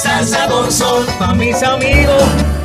Salsa con Son, pa' mis amigos.